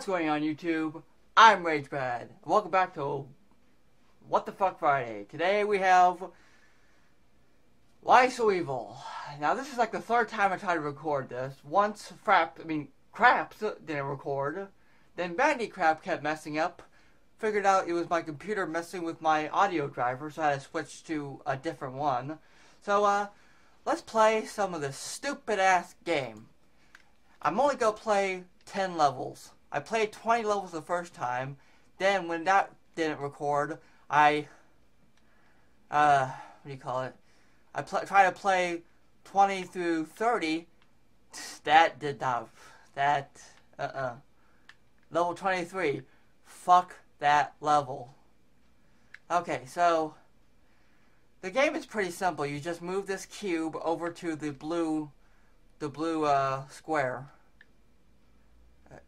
What's going on YouTube? I'm RageBad. Welcome back to What The Fuck Friday. Today we have Why So Evil. Now this is like the third time I tried to record this. Once Craps didn't record. Then Crap kept messing up. Figured out it was my computer messing with my audio driver, so I had to switch to a different one. So let's play some of this stupid ass game. I'm only gonna play 10 levels. I played 20 levels the first time, then when that didn't record, I try to play 20 through 30, that did not, level 23, fuck that level. Okay, so, the game is pretty simple. You just move this cube over to the blue square.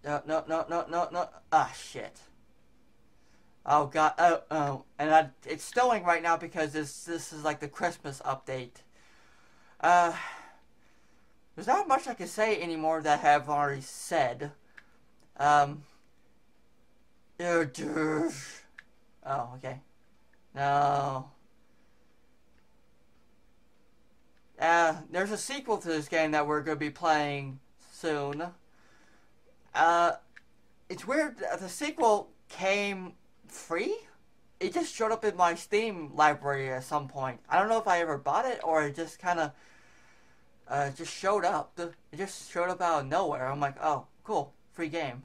No. Ah, shit. Oh, God. Oh. And it's snowing right now because this is like the Christmas update. There's not much I can say anymore that I have already said. Oh, okay. No. There's a sequel to this game that we're going to be playing soon. It's weird, the sequel came free? It just showed up in my Steam library at some point. I don't know if I ever bought it, or it just kind of, just showed up. It just showed up out of nowhere. I'm like, oh, cool, free game.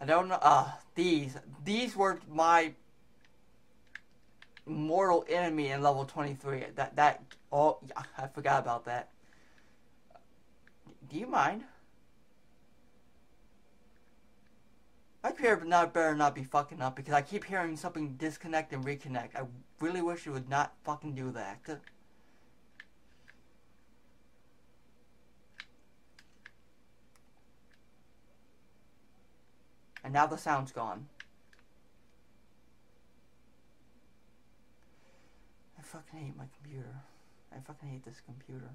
I don't know, these were my mortal enemy in level 23. Oh, yeah, I forgot about that. Do you mind? My computer better not be fucking up because I keep hearing something disconnect and reconnect. I really wish it would not fucking do that. And now the sound's gone. I fucking hate my computer. I fucking hate this computer.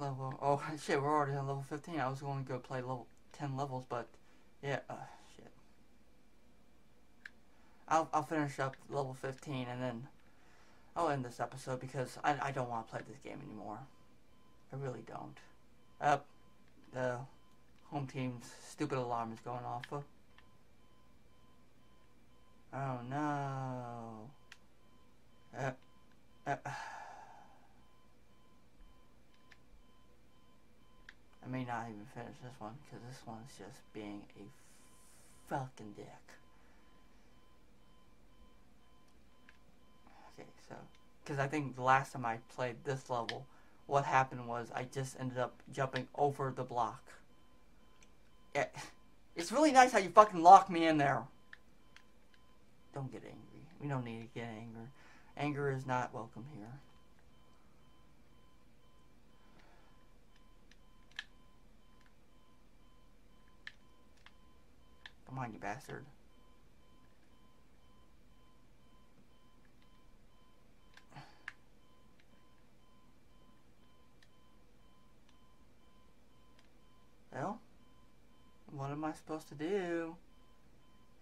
Level. Oh shit, we're already on level 15. I was going to go play level 10 levels, but yeah, shit. I'll finish up level 15 and then I'll end this episode because I don't want to play this game anymore. I really don't. The home team's stupid alarm is going off. Oh no. I may not even finish this one, because this one's just being a fucking dick. Okay, so, because I think the last time I played this level, what happened was I just ended up jumping over the block. It's really nice how you fucking lock me in there. Don't get angry. We don't need to get angry. Anger is not welcome here. Come on, you bastard. Well, what am I supposed to do?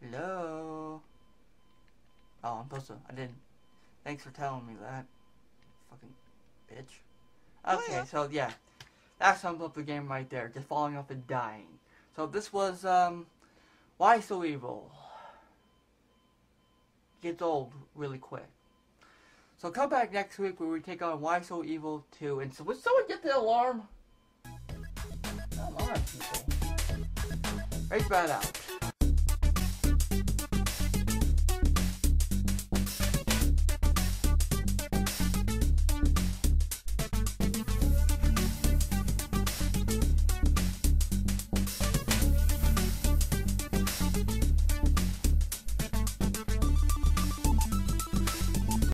Hello? Oh, I'm supposed to. I didn't. Thanks for telling me that. Fucking bitch. Okay, so yeah. That sums up the game right there. Just falling off and dying. So this was, Why So Evil? Gets old really quick. So come back next week where we take on Why So Evil 2. And so would someone get the alarm? Alarm people. RageBad out.